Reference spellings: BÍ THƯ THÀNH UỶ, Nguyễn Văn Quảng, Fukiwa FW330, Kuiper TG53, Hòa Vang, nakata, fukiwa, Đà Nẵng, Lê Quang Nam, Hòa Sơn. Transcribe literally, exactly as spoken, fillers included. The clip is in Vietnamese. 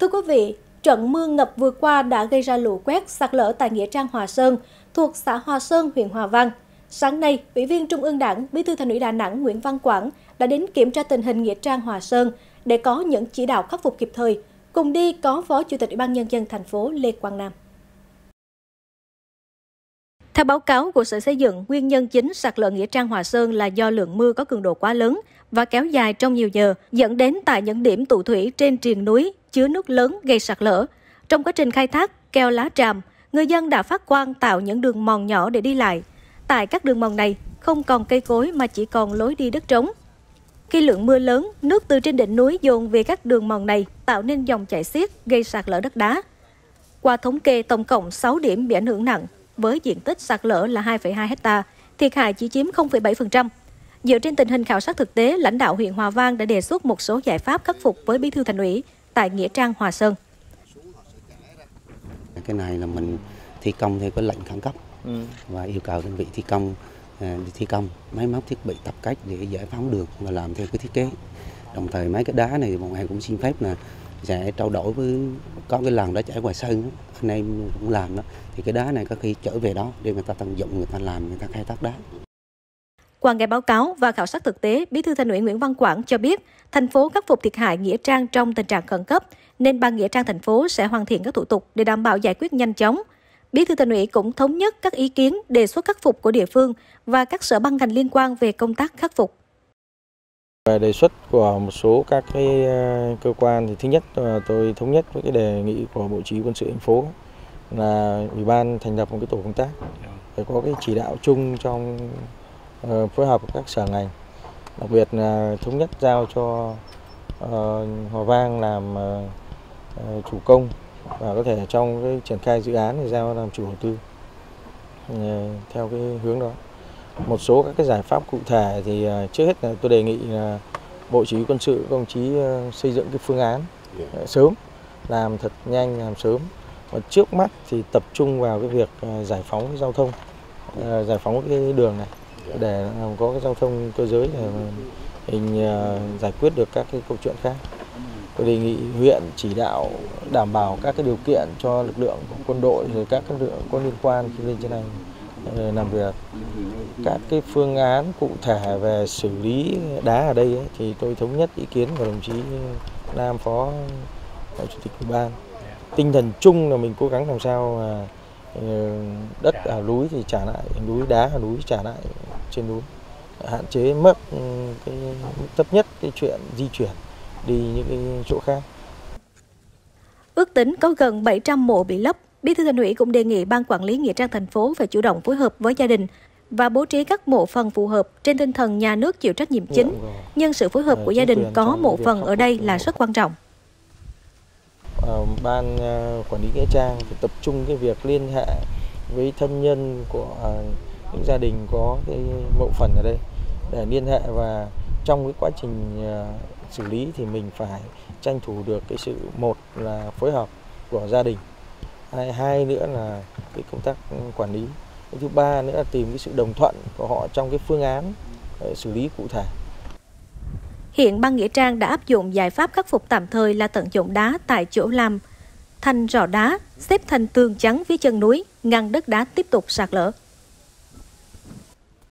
Thưa quý vị, trận mưa ngập vừa qua đã gây ra lũ quét sạt lở tại nghĩa trang Hòa Sơn, thuộc xã Hòa Sơn, huyện Hòa Vang. Sáng nay, Ủy viên Trung ương Đảng, Bí thư Thành ủy Đà Nẵng Nguyễn Văn Quảng đã đến kiểm tra tình hình nghĩa trang Hòa Sơn để có những chỉ đạo khắc phục kịp thời. Cùng đi có Phó Chủ tịch Ủy ban Nhân dân thành phố Lê Quang Nam. Theo báo cáo của Sở Xây dựng, nguyên nhân chính sạt lở nghĩa trang Hòa Sơn là do lượng mưa có cường độ quá lớn và kéo dài trong nhiều giờ, dẫn đến tại những điểm tụ thủy trên triền núi chứa nước lớn gây sạt lở. Trong quá trình khai thác keo lá tràm, người dân đã phát quang tạo những đường mòn nhỏ để đi lại. Tại các đường mòn này không còn cây cối mà chỉ còn lối đi đất trống. Khi lượng mưa lớn, nước từ trên đỉnh núi dồn về các đường mòn này tạo nên dòng chảy xiết gây sạt lở đất đá. Qua thống kê, tổng cộng sáu điểm bị ảnh hưởng nặng với diện tích sạt lở là hai phẩy hai héc ta, thiệt hại chỉ chiếm không phẩy bảy phần trăm. Dựa trên tình hình khảo sát thực tế, lãnh đạo huyện Hòa Vang đã đề xuất một số giải pháp khắc phục với Bí thư Thành ủy tại nghĩa trang Hòa Sơn. Cái này là mình thi công theo cái lệnh khẩn cấp và yêu cầu đơn vị thi công thi công máy móc thiết bị tập cách để giải phóng đường và làm theo cái thiết kế. Đồng thời mấy cái đá này bọn em cũng xin phép là sẽ trao đổi với có cái làng đã chảy Hòa Sơn, anh em cũng làm đó, thì cái đá này có khi trở về đó để người ta tận dụng, người ta làm, người ta khai thác đá. Qua nghe báo cáo và khảo sát thực tế, Bí thư Thành ủy Nguyễn Văn Quảng cho biết thành phố khắc phục thiệt hại nghĩa trang trong tình trạng khẩn cấp nên ban nghĩa trang thành phố sẽ hoàn thiện các thủ tục để đảm bảo giải quyết nhanh chóng. Bí thư Thành ủy cũng thống nhất các ý kiến đề xuất khắc phục của địa phương và các sở ban ngành liên quan về công tác khắc phục. Về đề xuất của một số các cái cơ quan thì thứ nhất là tôi thống nhất với cái đề nghị của Bộ Chỉ huy Quân sự thành phố là ủy ban thành lập một cái tổ công tác để có cái chỉ đạo chung trong phối hợp với các sở ngành, đặc biệt là thống nhất giao cho Hòa Vang làm chủ công và có thể trong cái triển khai dự án thì giao làm chủ đầu tư theo cái hướng đó. Một số các cái giải pháp cụ thể thì trước hết là tôi đề nghị là Bộ Chỉ huy Quân sự các đồng chí xây dựng cái phương án sớm, làm thật nhanh, làm sớm. Và trước mắt thì tập trung vào cái việc giải phóng cái giao thông, giải phóng cái đường này để có cái giao thông cơ giới để mình giải quyết được các cái câu chuyện khác. Tôi đề nghị huyện chỉ đạo đảm bảo các cái điều kiện cho lực lượng của quân đội rồi các lực lượng có liên quan khi lên trên này làm việc. Các cái phương án cụ thể về xử lý đá ở đây ấy, thì tôi thống nhất ý kiến của đồng chí Nam, Phó Chủ tịch Ủy ban. Tinh thần chung là mình cố gắng làm sao đất ở núi thì trả lại núi, đá ở núi trả lại trên núi, hạn chế mất cái thấp nhất cái chuyện di chuyển đi những cái chỗ khác. Ước tính có gần bảy trăm mộ bị lấp. Bí thư Thành ủy cũng đề nghị Ban Quản lý Nghĩa trang thành phố phải chủ động phối hợp với gia đình và bố trí các mộ phần phù hợp trên tinh thần nhà nước chịu trách nhiệm chính, nhưng sự phối hợp của gia đình có mộ phần ở đây là rất quan trọng. Ban Quản lý Nghĩa trang phải tập trung cái việc liên hệ với thân nhân của những gia đình có cái mộ phần ở đây để liên hệ, và trong cái quá trình xử lý thì mình phải tranh thủ được cái sự một là phối hợp của gia đình, hai nữa là cái công tác quản lý, cái thứ ba nữa là tìm cái sự đồng thuận của họ trong cái phương án xử lý cụ thể. Hiện Ban Nghĩa trang đã áp dụng giải pháp khắc phục tạm thời là tận dụng đá tại chỗ làm thành rọ đá, xếp thành tường chắn phía chân núi, ngăn đất đá tiếp tục sạt lở.